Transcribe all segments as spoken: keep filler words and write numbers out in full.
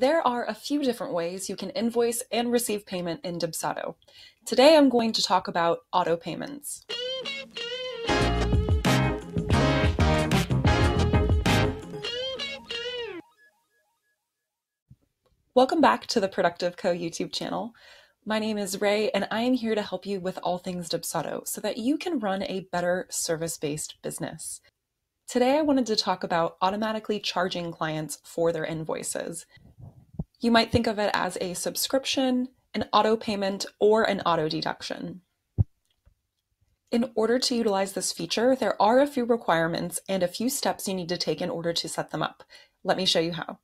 There are a few different ways you can invoice and receive payment in Dubsado. Today I'm going to talk about auto payments. Welcome back to the Productive Co YouTube channel. My name is Ray and I am here to help you with all things Dubsado so that you can run a better service-based business. Today I wanted to talk about automatically charging clients for their invoices. You might think of it as a subscription, an auto payment, or an auto deduction. In order to utilize this feature, there are a few requirements and a few steps you need to take in order to set them up. Let me show you how.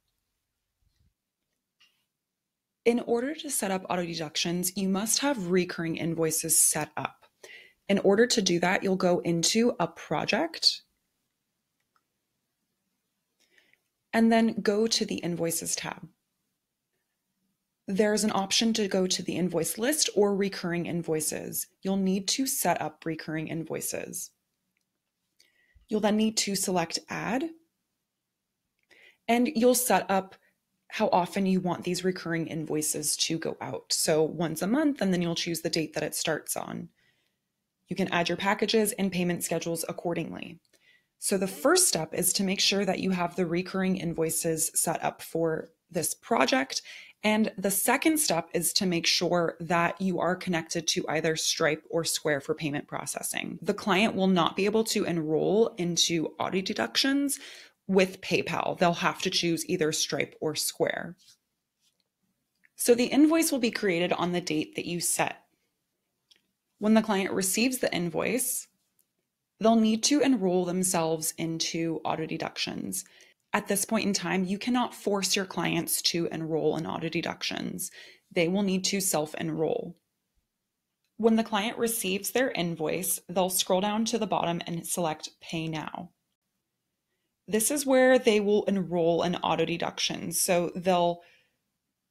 In order to set up auto deductions, you must have recurring invoices set up. In order to do that, you'll go into a project and then go to the Invoices tab. There's an option to go to the invoice list or recurring invoices. You'll need to set up recurring invoices. You'll then need to select Add, and you'll set up how often you want these recurring invoices to go out. So once a month, and then you'll choose the date that it starts on. You can add your packages and payment schedules accordingly. So the first step is to make sure that you have the recurring invoices set up for this project. And the second step is to make sure that you are connected to either Stripe or Square for payment processing. The client will not be able to enroll into auto deductions with PayPal. They'll have to choose either Stripe or Square. So the invoice will be created on the date that you set. When the client receives the invoice, they'll need to enroll themselves into auto deductions. At this point in time, you cannot force your clients to enroll in auto deductions. They will need to self-enroll. When the client receives their invoice, they'll scroll down to the bottom and select Pay Now. This is where they will enroll in auto deductions. So they'll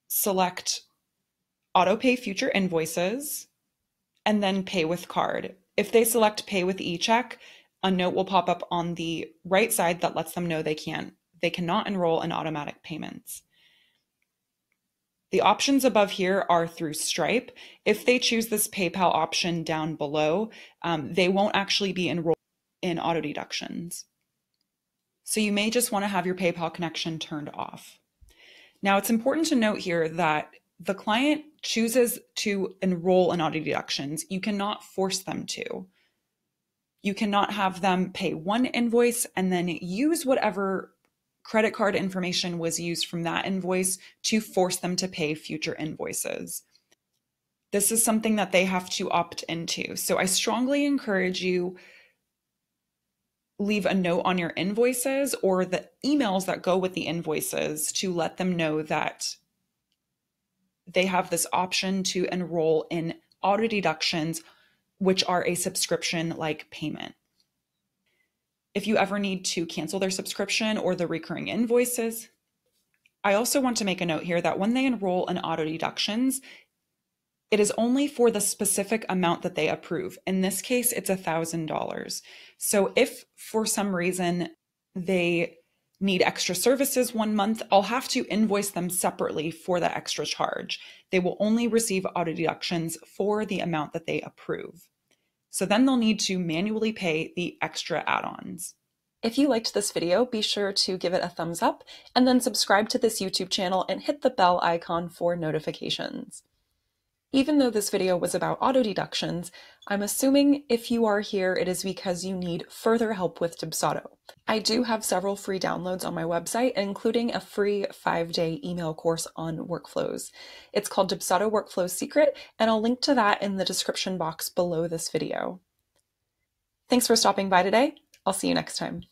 select Auto Pay Future Invoices and then Pay with Card. If they select Pay with eCheck, a note will pop up on the right side that lets them know they can't. They cannot enroll in automatic payments. The options above here are through Stripe. If they choose this PayPal option down below, um, they won't actually be enrolled in auto deductions. So you may just want to have your PayPal connection turned off. Now it's important to note here that the client chooses to enroll in auto deductions. You cannot force them to. You cannot have them pay one invoice and then use whatever credit card information was used from that invoice to force them to pay future invoices. This is something that they have to opt into. So I strongly encourage you leave a note on your invoices or the emails that go with the invoices to let them know that they have this option to enroll in auto deductions, which are a subscription-like payment. If you ever need to cancel their subscription or the recurring invoices, I also want to make a note here that when they enroll in auto deductions, it is only for the specific amount that they approve. In this case, it's one thousand dollars. So if for some reason they need extra services one month, I'll have to invoice them separately for that extra charge. They will only receive auto deductions for the amount that they approve. So then they'll need to manually pay the extra add-ons. If you liked this video, be sure to give it a thumbs up and then subscribe to this YouTube channel and hit the bell icon for notifications. Even though this video was about auto deductions, I'm assuming if you are here, it is because you need further help with Dubsado. I do have several free downloads on my website, including a free five-day email course on workflows. It's called Dubsado Workflow Secret, and I'll link to that in the description box below this video. Thanks for stopping by today. I'll see you next time.